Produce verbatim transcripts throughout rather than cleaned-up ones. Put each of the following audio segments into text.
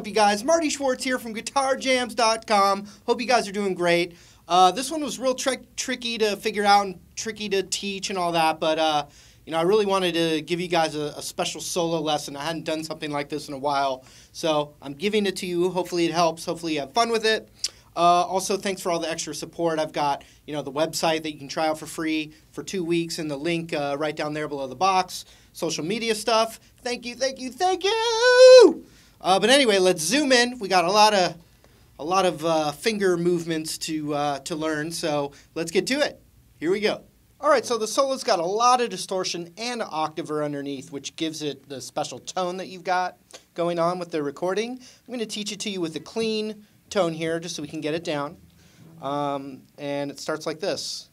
up, you guys? Marty Schwartz here from guitar jams dot com. Hope you guys are doing great. Uh, this one was real tri tricky to figure out and tricky to teach and all that, but uh, you know, I really wanted to give you guys a, a special solo lesson. I hadn't done something like this in a while, so I'm giving it to you. Hopefully it helps. Hopefully you have fun with it. Uh, also, thanks for all the extra support. I've got, you know, the website that you can try out for free for two weeks and the link uh, right down there below the box. Social media stuff. Thank you, thank you, thank you! Uh, but anyway, let's zoom in. We got a lot of a lot of uh, finger movements to uh, to learn, so let's get to it. Here we go. All right, so the solo's got a lot of distortion and an octaver underneath, which gives it the special tone that you've got going on with the recording. I'm going to teach it to you with a clean tone here, just so we can get it down. Um, and it starts like this.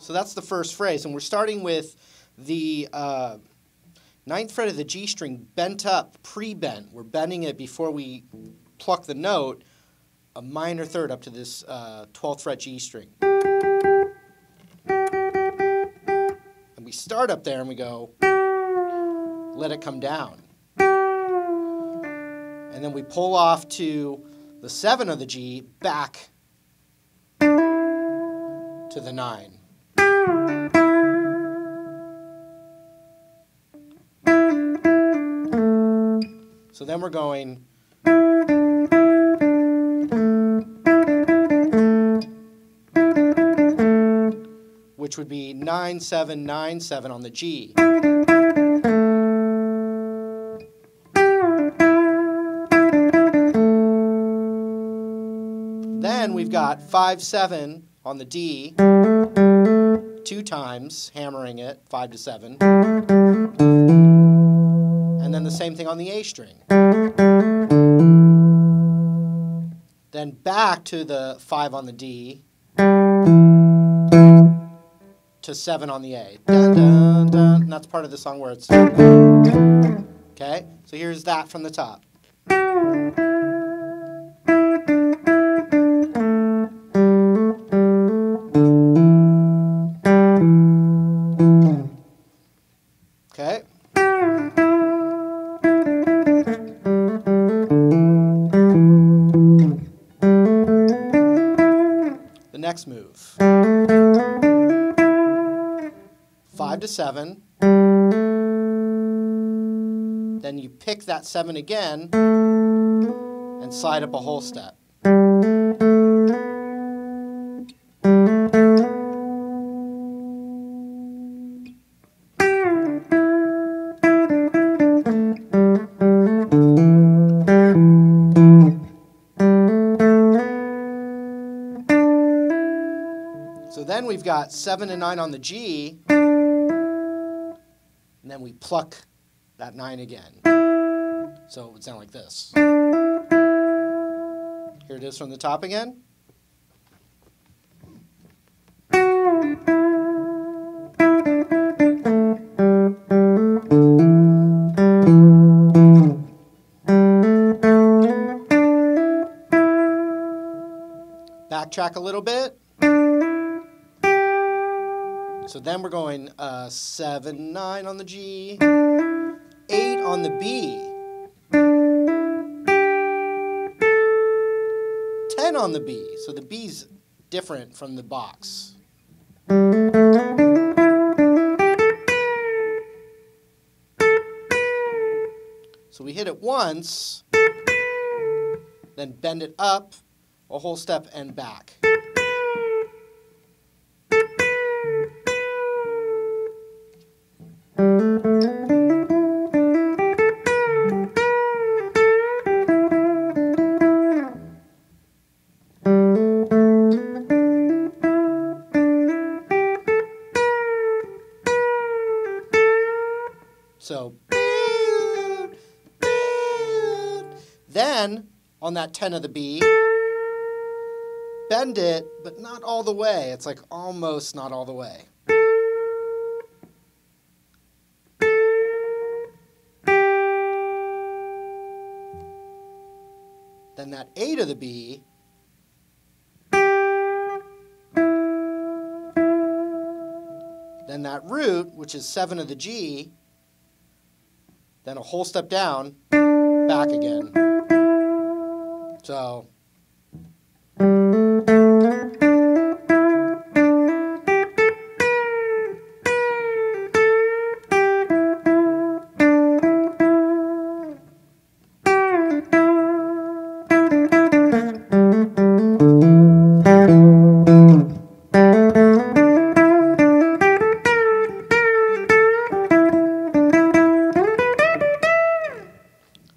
So that's the first phrase, and we're starting with the uh, ninth fret of the G string bent up, pre-bent. We're bending it before we pluck the note, a minor third up to this uh, twelfth fret G string. And we start up there and we go, let it come down. And then we pull off to the seven of the G, back to the nine. So then we're going, which would be nine, seven, nine, seven on the G. Then we've got five, seven on the D, two times, hammering it, five to seven. And then the same thing on the A string. Then back to the five on the D, to seven on the A. Dun, dun, dun. And that's part of the song where it's... Okay, so here's that from the top. Okay. Next move, five to seven, then you pick that seven again and slide up a whole step. So then we've got seven and nine on the G, and then we pluck that nine again. So it would sound like this. Here it is from the top again. Backtrack a little bit. So then we're going uh, seven, nine on the G, eight on the B, ten on the B, so the B's different from the box. So we hit it once, then bend it up a whole step and back. So, then on that ten of the B, bend it, but not all the way. It's like almost not all the way. Then that eight of the B, that root, which is seven of the G, then a whole step down, back again. So.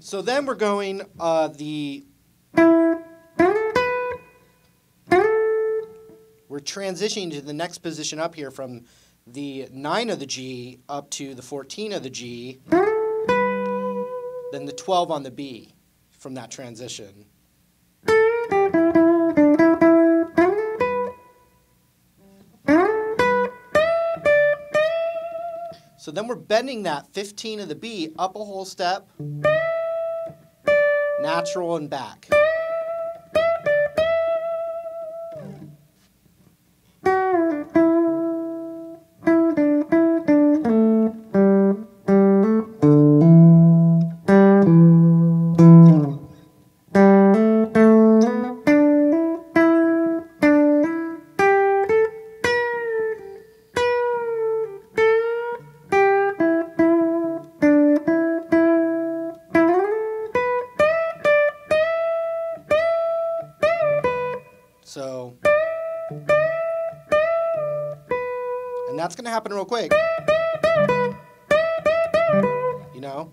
So then we're going uh, the, we're transitioning to the next position up here from the nine of the G up to the fourteen of the G, then the twelve on the B from that transition. So then we're bending that fifteen of the B up a whole step, natural and back. So, and that's going to happen real quick, you know?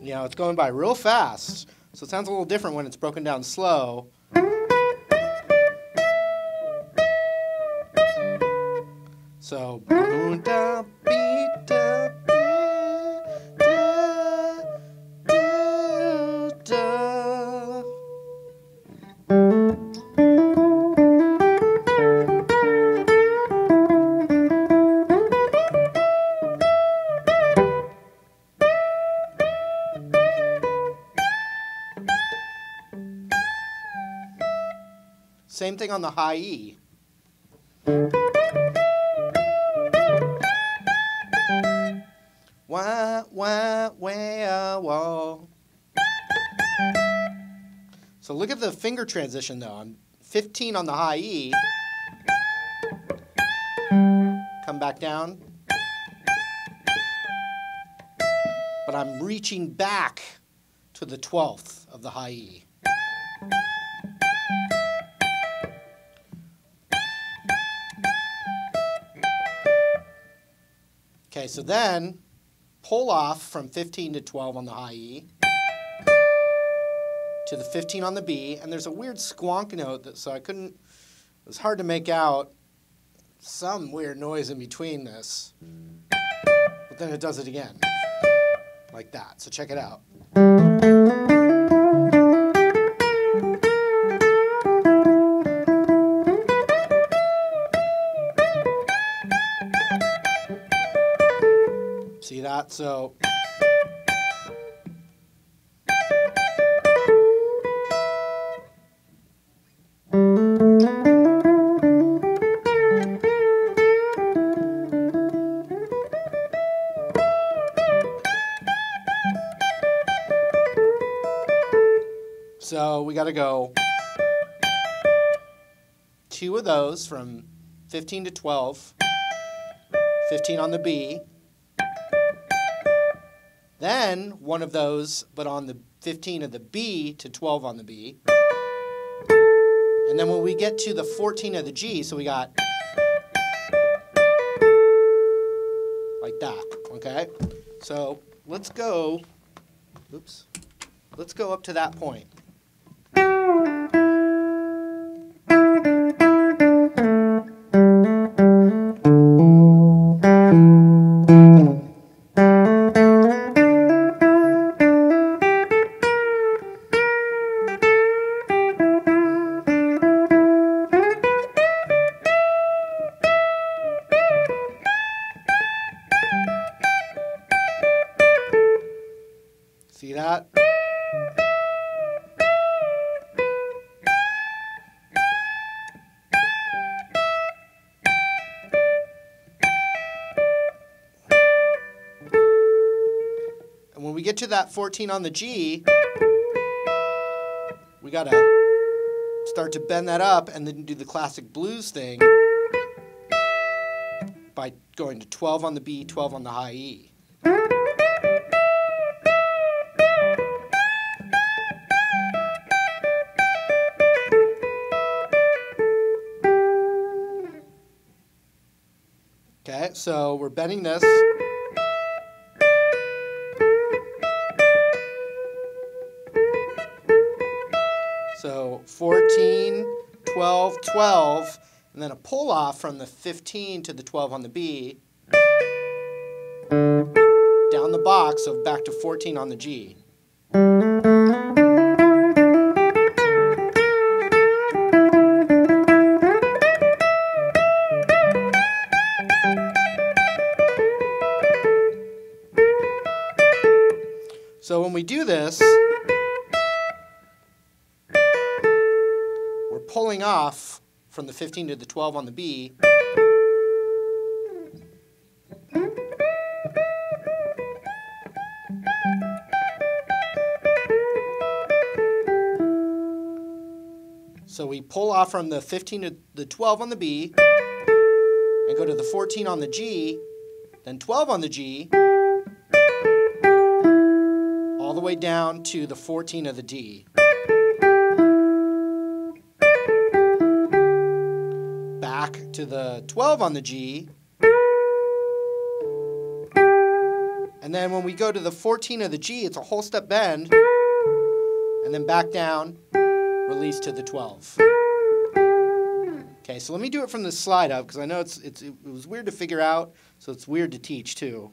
You know, it's going by real fast. So it sounds a little different when it's broken down slow. So. Same thing on the high E. Wah, wah, wah, wah. So look at the finger transition though. I'm fifteen on the high E. Come back down. But I'm reaching back to the twelfth of the high E. Okay, so then pull off from fifteen to twelve on the high E to the fifteen on the B, and there's a weird squonk note that so I couldn't, it was hard to make out some weird noise in between this, but then it does it again, like that, so check it out. See that? So. So we got to go two of those from fifteen to twelve, fifteen on the B. Then one of those, but on the fifteen of the B to twelve on the B. And then when we get to the fourteen of the G, so we got like that, okay? So let's go, oops, let's go up to that point. get to that fourteen on the G, we gotta start to bend that up and then do the classic blues thing by going to twelve on the B, twelve on the high E. Okay, so we're bending this. So fourteen, twelve, twelve, and then a pull off from the fifteen to the twelve on the B, down the box, so back to fourteen on the G. So when we do this, we're pulling off from the fifteen to the twelve on the B. So we pull off from the fifteen to the twelve on the B, and go to the fourteen on the G, then twelve on the G, all the way down to the fourteen of the D. Back to the twelve on the G. And then when we go to the fourteen of the G, it's a whole step bend. And then back down, release to the twelve. Okay, so let me do it from the slide up, because I know it's, it's, it was weird to figure out, so it's weird to teach too.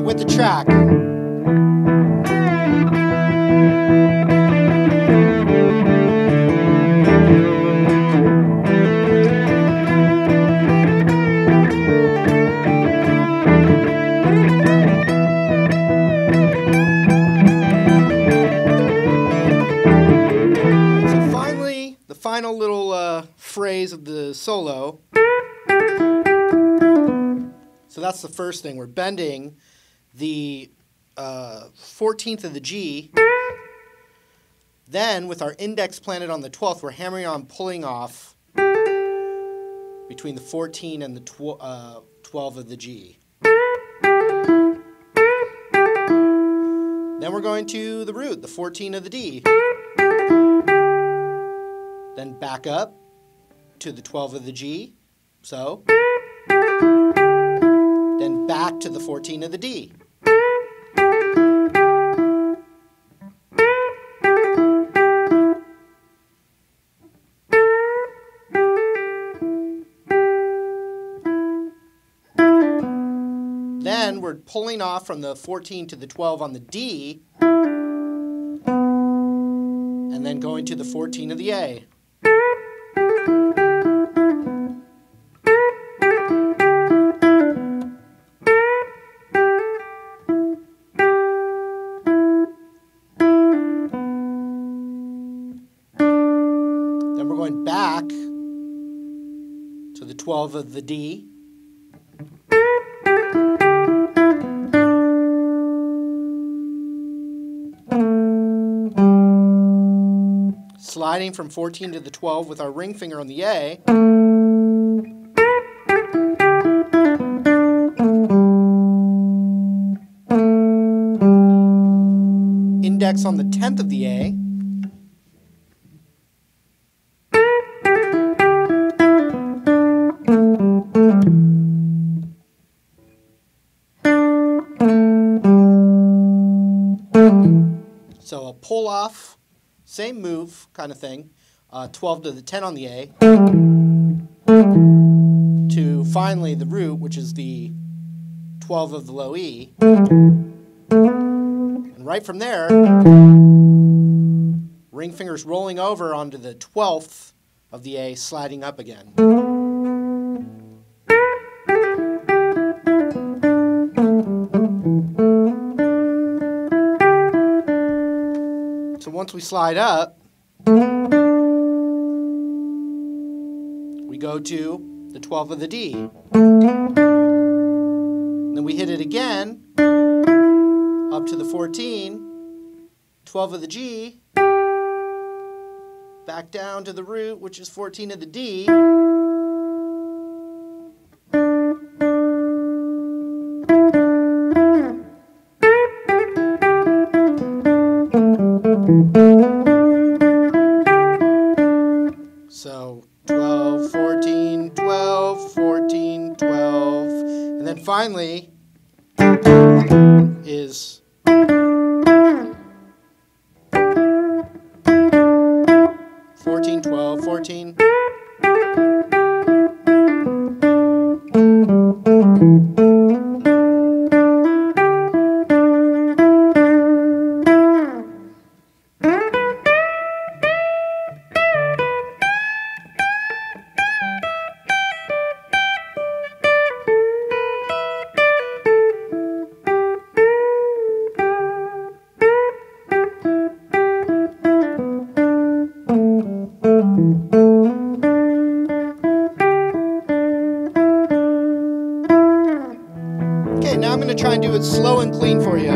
With the track. So finally, the final little uh, phrase of the solo. So that's the first thing. We're bending the uh, fourteenth of the G. Then, with our index planted on the twelfth, we're hammering on, pulling off between the fourteen and the tw uh, twelve of the G. Then we're going to the root, the fourteen of the D. Then back up to the twelve of the G, so. Then back to the fourteen of the D. Then we're pulling off from the fourteen to the twelve on the D, and then going to the fourteen of the A. Then we're going back to the twelve of the D. Sliding from fourteen to the twelve with our ring finger on the A. G-X on the tenth of the A. So a pull off, same move kind of thing, uh, twelve to the ten on the A, to finally the root, which is the twelve of the low E. And right from there, ring fingers rolling over onto the twelfth of the A, sliding up again. So once we slide up, we go to the twelfth of the D. Then we hit it again, up to the fourteen, twelve of the G, back down to the root, which is fourteen of the D, so twelve, fourteen, twelve, fourteen, twelve, and then finally is fourteen, twelve, fourteen. Now I'm going to try and do it slow and clean for you.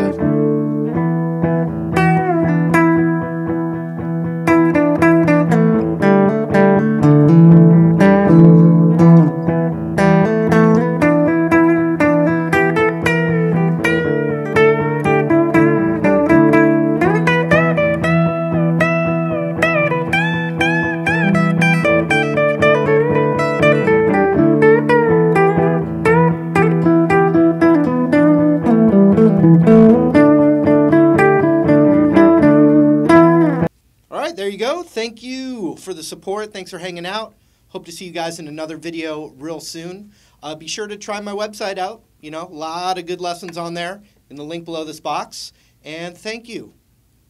There you go. Thank you for the support. Thanks for hanging out. Hope to see you guys in another video real soon. Uh, be sure to try my website out. You know, a lot of good lessons on there in the link below this box. And thank you.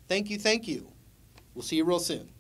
Thank you, thank you. We'll see you real soon.